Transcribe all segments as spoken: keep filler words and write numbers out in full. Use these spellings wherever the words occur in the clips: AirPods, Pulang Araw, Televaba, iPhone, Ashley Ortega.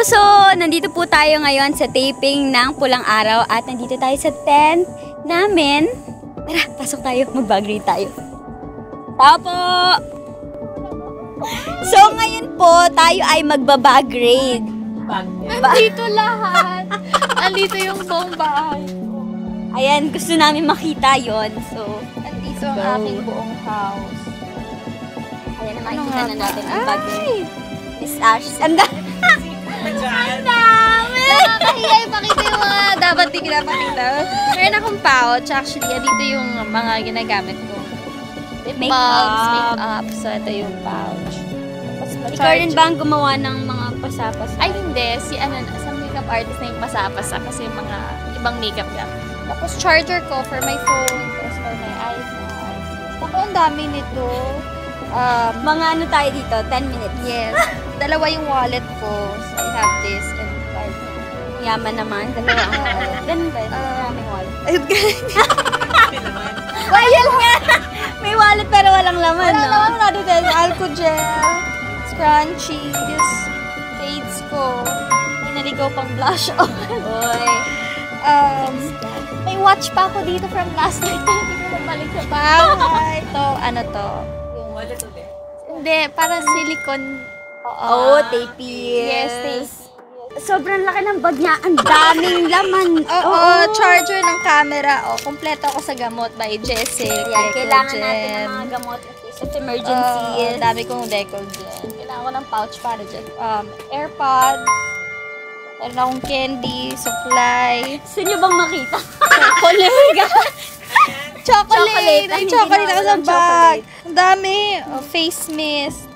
kapuso, nandito po tayo ngayon sa taping ng Pulang Araw at nandito tayo sa tent namin. Tara, pasok tayo, mag-bagri tayo. Tao po! So ngayon po, tayo ay magbabagrade. Nandito lahat. Nandito yung buong bahay. Ayan, gusto namin makita yon. So, nandito ang aking buong house. Ayan na, makikita na natin ang bagrade. Miss Ash, ang dami. Ang dami! Nakakahiya ipakita yung mga dapat di pinapakita. Meron akong pouch. Actually, dito yung mga ginagamit ko. Make-ups, make-up. So, ito yung pouch. Ikaw rin ba ang gumawa ng mga pasapasa? Ay, hindi. Si ano, sa makeup artist na yung pasapasa kasi yung mga ibang makeup niya. Tapos, charger ko for my phone. Tapos, for my iPhone. Ako, ang dami nito. Mga ano tayo dito? ten minutes. Yes. Dalawa yung wallet ko. So, I have this and card. Yaman naman. Dalawa ang wallet. Ganun ba? Maraming wallet. Ayun, ganun. Ayun nga! May wallet pero walang laman, no? Walang laman. Wala doon tayo. Alcohol gel. Scrunchies. Fades ko. May naligaw pang blush on. Oy. Um, may watch pa ako dito from last night. Hindi ko mabalik sa bahay. Ito, ano to? Yung wallet ulit. Hindi, para silicone. Oo, tapey. Yes, tapey. Sobrang laki ng bag niya. Ang daming laman. Oo, charger ng camera. O, kompleto ako sa gamot by Jessica. Yan, kailangan natin ng mga gamot. It's emergency. Ang dami kong decol dyan. Kailangan ko ng pouch para dyan. AirPods. Meron akong candy. Supply. Saan nyo bang makita? Chocolate. Chocolate. May chocolate ako sa bag. Ang dami. Face mist.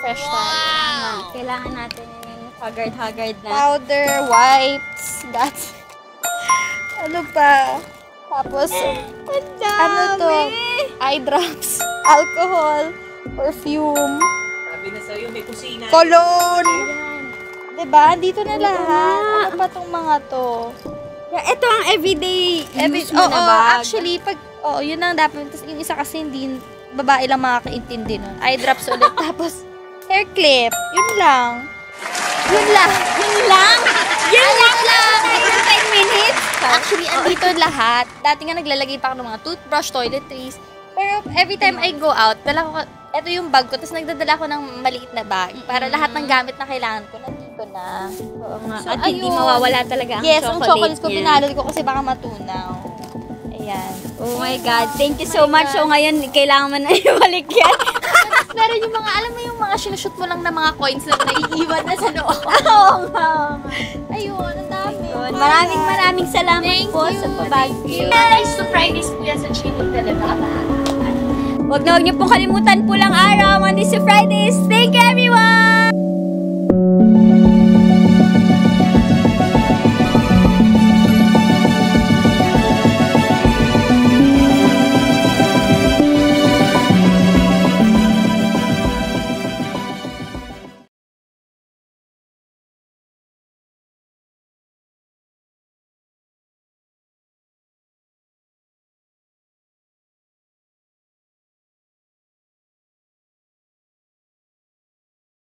Fresh wow. Tayo. Kailangan natin yung haggard-haggard na. Powder, wipes, that's... Ano pa? Tapos, ano to? Eye drops, alcohol, perfume. Sabi na sa'yo, may kusina. Cologne. Diba? Dito na lahat. Ano pa tong mga to? Ito ang everyday use mo na bag. Actually, pag... Oo, yun ang dapat. Yung isa kasi hindi babae lang makakaintindi nun. Eye drops ulit. Tapos... hair clip. Yun lang. Yun lang. Yun lang? Yun lang lang! ten minutes? Actually, andito lahat. Dati nga naglalagay pa ako ng mga toothbrush, toiletries. Pero every time I go out, dala ko, eto yung bag ko, tapos nagdadala ko ng maliit na bag. Para lahat ng gamit na kailangan ko, nandito na. Oo nga. At hindi mawawala talaga ang chocolate. Yes, ang chocolate ko, pinalad ko kasi baka matunaw. Ayan. Oh my God. Thank you so much. So ngayon, kailangan mo na ibalik yan. Pero yung mga, alam mo yung mga sinushoot mo lang na mga coins na naiiwan na sa loob. Oo nga. Ayun, ang dami. Maraming maraming salamat po sa pabagyo. Thank you. Nice to try this po yan sa Chino Televaba. Huwag na huwag niyo pong kalimutan Pulang Araw, Mondays to Fridays. Thank you everyone!